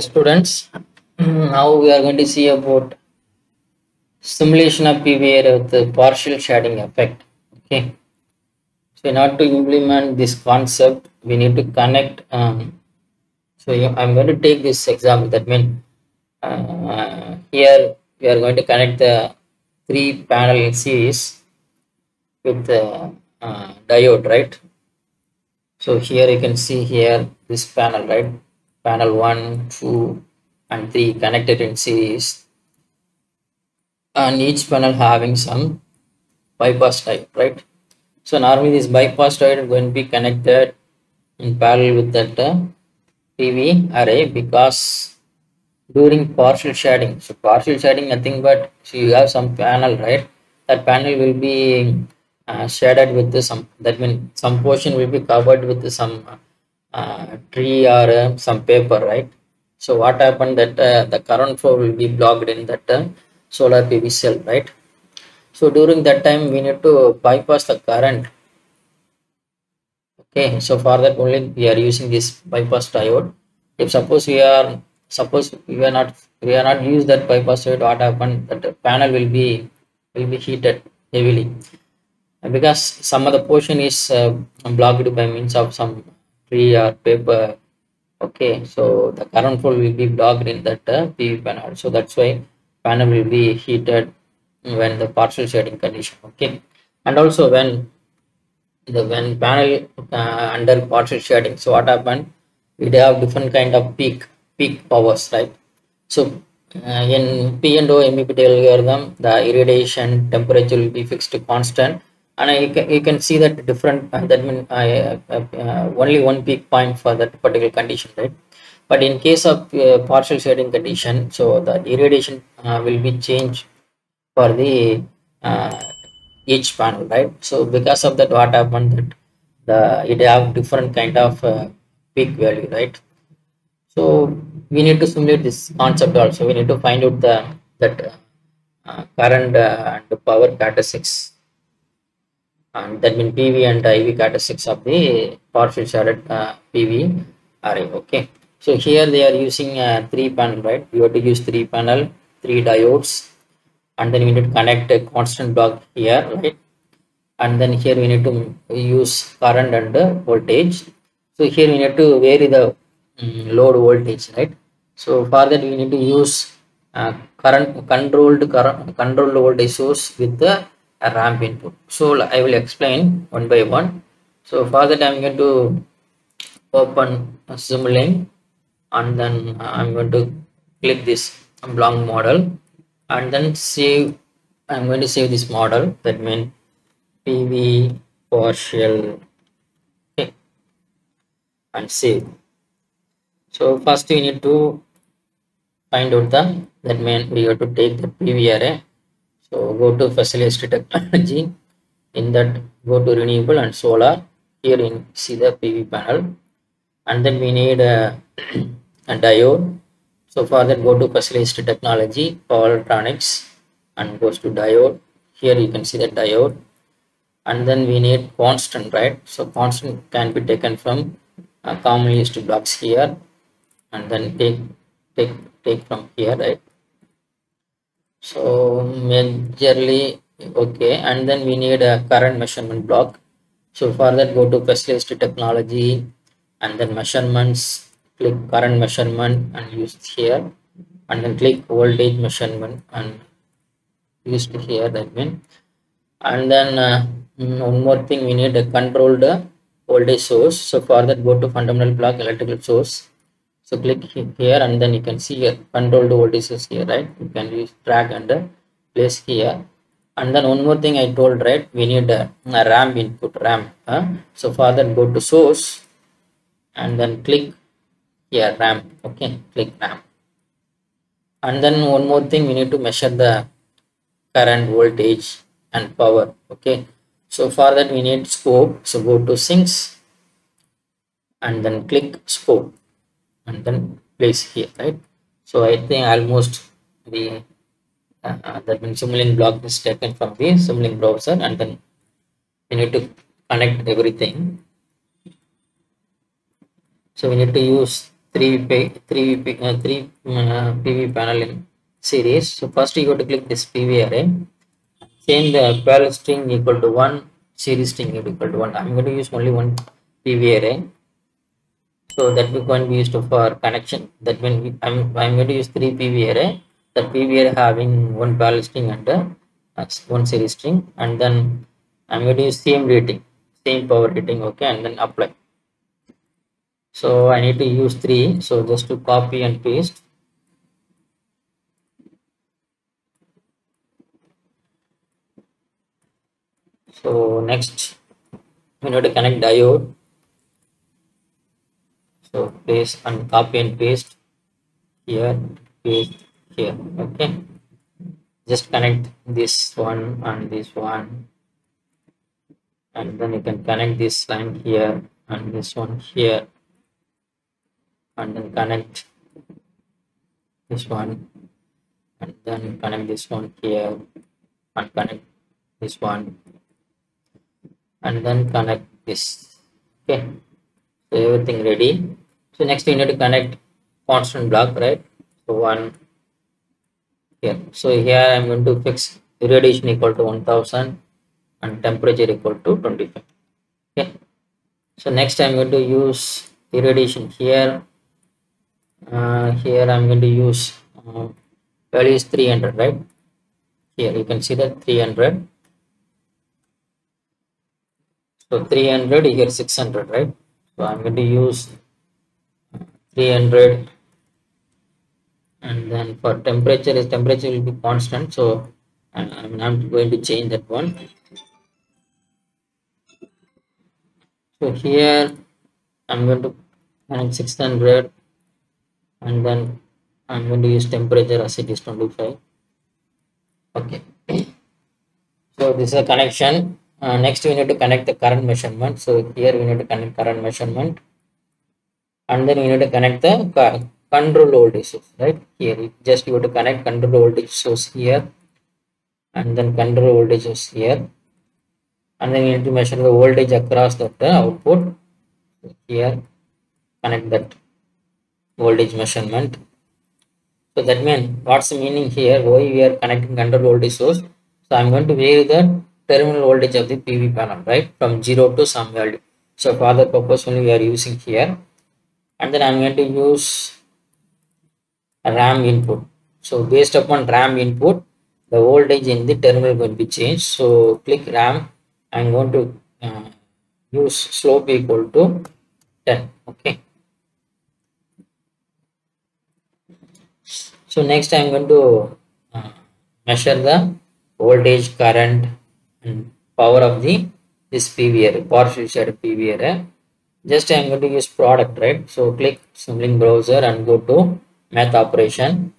Students, now we are going to see about simulation of PV array with the partial shading effect. Okay, so in order to implement this concept, we need to connect. I'm going to take this example. That means here we are going to connect the three panel series with the diode, right? So here you can see here this panel, right? Panel 1, 2, and 3 connected in series, and each panel having some bypass diode, right? So normally this bypass diode is going to be connected in parallel with that PV array, because during partial shading, so partial shading nothing but, so you have some panel, right? That panel will be shaded with some, that means some portion will be covered with some tree or some paper, right? So what happened that the current flow will be blocked in that solar PV cell, right? So during that time we need to bypass the current. Okay, so for that only we are using this bypass diode. If suppose we are not use that bypass diode, what happened that the panel will be heated heavily, because some of the portion is blocked by means of some tree or paper. Okay, so the current flow will be blocked in that PV panel, so that's why panel will be heated when the partial shading condition. Okay, and also when panel under partial shading, so what happened, we have different kind of peak powers, right? So in P and O MPPT algorithm, the irradiation temperature will be fixed to constant. And you can see that different, that means only one peak point for that particular condition, right? But in case of partial shading condition, so the irradiation will be changed for the each panel, right? So because of that, what happened that it have different kind of peak value, right? So we need to simulate this concept also. We need to find out that current and power characteristics, and that means PV and IV characteristics of the partial shaded PV array. Okay, so here they are using three panel, right? You have to use three panel, three diodes, and then we need to connect a constant block here, right? And then here we need to use current and voltage. So here we need to vary the load voltage, right? So for that we need to use controlled voltage source with the a ramp input. So I will explain one by one. So for that I'm going to open a Simulink, and then I'm going to click this block model, and then save. I'm going to save this model. That means PV partial, okay, and save. So first we need to find out the, that means we have to take the PV array. So go to facility technology, in that go to renewable and solar. Here you see the PV panel, and then we need a diode. So for that go to facility technology, power electronics, and goes to diode. Here you can see the diode, and then we need constant, right? So constant can be taken from commonly used blocks here, and then take from here, right? So majorly okay, and then we need a current measurement block. So for that go to facility technology, and then measurements, click current measurement and use it here, and then click voltage measurement and use it here, that means. And then one more thing, we need a controlled voltage source. So for that go to fundamental block, electrical source. So click here, and then you can see here controlled voltage is here, right? You can use drag and place here. And then one more thing I told, right? We need a ramp input, ramp. So for that go to source, and then click here ramp. Okay, click ramp. And then one more thing, we need to measure the current, voltage, and power. Okay, so for that we need scope. So go to sinks, and then click scope, and then place here, right? So I think almost the that means Simulink block is taken from the Simulink browser, and then we need to connect everything. So we need to use three PV panel in series. So first you go to click this PV array. Change the parallel string equal to 1, series string equal to 1. I'm going to use only one PV array. So that we're going to be used for connection. That when I'm going to use 3 PV array. The PV array having one parallel string and one series string, and then I'm going to use same rating, same power rating, okay, and then apply. So I need to use 3, so just to copy and paste. So next we need to connect diode. So paste and copy and paste here, paste here, okay. Just connect this one and this one, and then you can connect this line here and this one here, and then connect this one, and then connect this one here, and connect this one, and then connect this. Okay, so everything ready. So next we need to connect constant block, right? So one here. So here I'm going to fix irradiation equal to 1000 and temperature equal to 25. Okay. So next I'm going to use irradiation here. Here I'm going to use value is 300, right? Here you can see that 300. So 300 here, 600, right? So I'm going to use 300, and then for temperature is temperature will be constant, so I'm not going to change that one. So here I'm going to connect 600, and then I'm going to use temperature as it is 25. Okay. So this is a connection. Next we need to connect the current measurement. So here we need to connect current measurement, and then we need to connect the control voltage source, right? Here just you have to connect control voltage source here, and then control voltage source here, and then you need to measure the voltage across that output. So here connect that voltage measurement. So that means what's the meaning here, why we are connecting control voltage source? So I'm going to vary the terminal voltage of the PV panel, right, from 0 to some value. So for that purpose only we are using here, and then I'm going to use a RAM input. So based upon RAM input, the voltage in the terminal will be changed. So click RAM. I'm going to use slope equal to 10. Okay. So next I'm going to measure the voltage, current, and power of this PV array, partially shaded PV array. Just I'm going to use product, right? So click Simulink browser and go to math operation,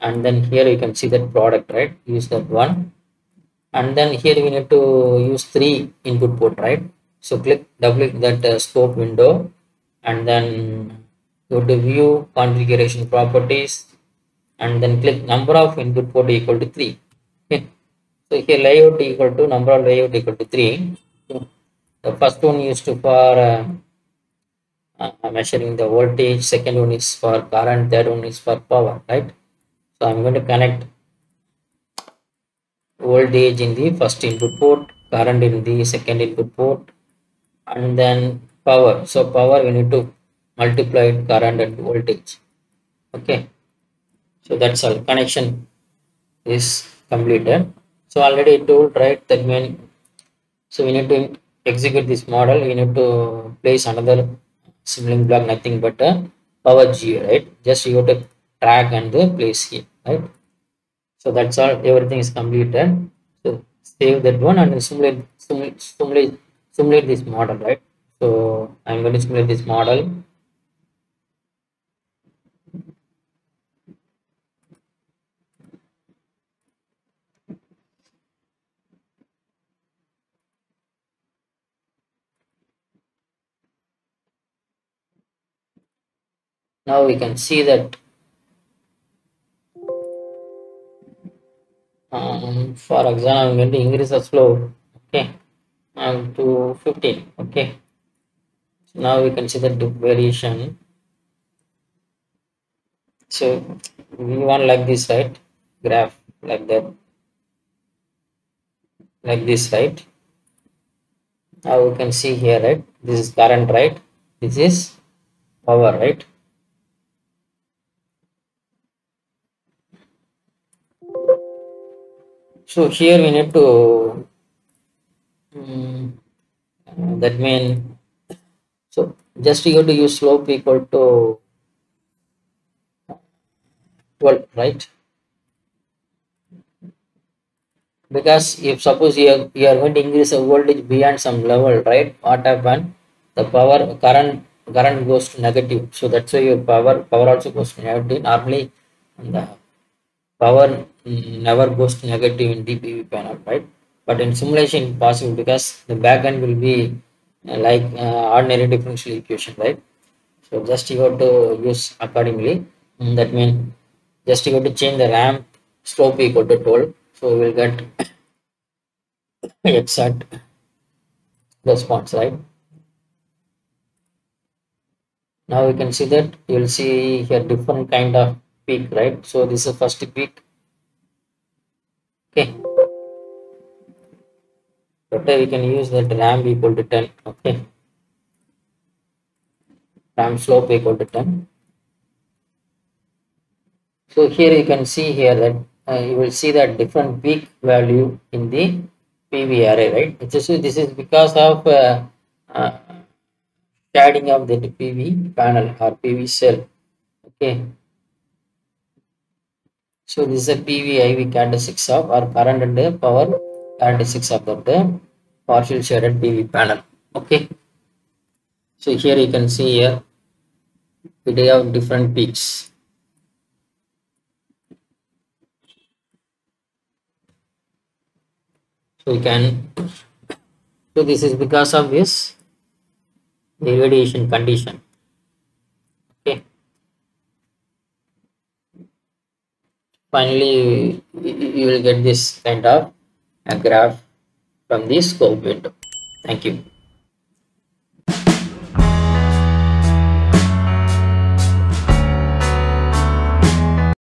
and then here you can see that product, right? Use that one, and then here we need to use 3 input port, right? So click, double click that scope window, and then go to view configuration properties, and then click number of input port equal to 3. Okay. So here layout equal to number of layout equal to 3. So the first one used to for measuring the voltage, second one is for current, third one is for power, right? So I'm going to connect voltage in the first input port, current in the second input port, and then power. So power we need to multiply current and voltage. Okay, so that's all, connection is completed. So already it told, right, that means so we need to execute this model. We need to place another Simulink block, nothing but a power geo, right? Just you have to track and place here, right? So that's all, everything is completed. So save that one and simulate this model, right? So I'm going to simulate this model. Now we can see that for example I'm going to increase the slope, okay, to 15. Okay, so now we can see the variation. So we want like this, right? Graph like that, like this, right? Now you can see here, right? This is current, right? This is power, right? So here we need to that mean, so just you have to use slope equal to 12, right? Because if suppose you are going to increase the voltage beyond some level, right, what happen, the power current goes to negative. So that's why your power also goes to negative. Normally the power never goes to negative in the PV panel, right? But in simulation it's possible because the back end will be like ordinary differential equation, right? So just you have to use accordingly. That means just you have to change the ramp slope equal to 12. So we will get exact response, right? Now you can see that you will see here different kind of peak, right? So this is first peak. Okay. But we can use that ramp equal to 10. Okay. Ramp slope equal to 10. So here you can see here that you will see that different peak value in the PV array, right? This is because of shading of the PV panel or PV cell. Okay. So this is a PV IV characteristics of or current and the power characteristics of the partial shaded PV panel. Okay. So here you can see here we have different peaks. We can, so this is because of this irradiation condition. Okay. Finally, you will get this kind of a graph from this scope window. Thank you.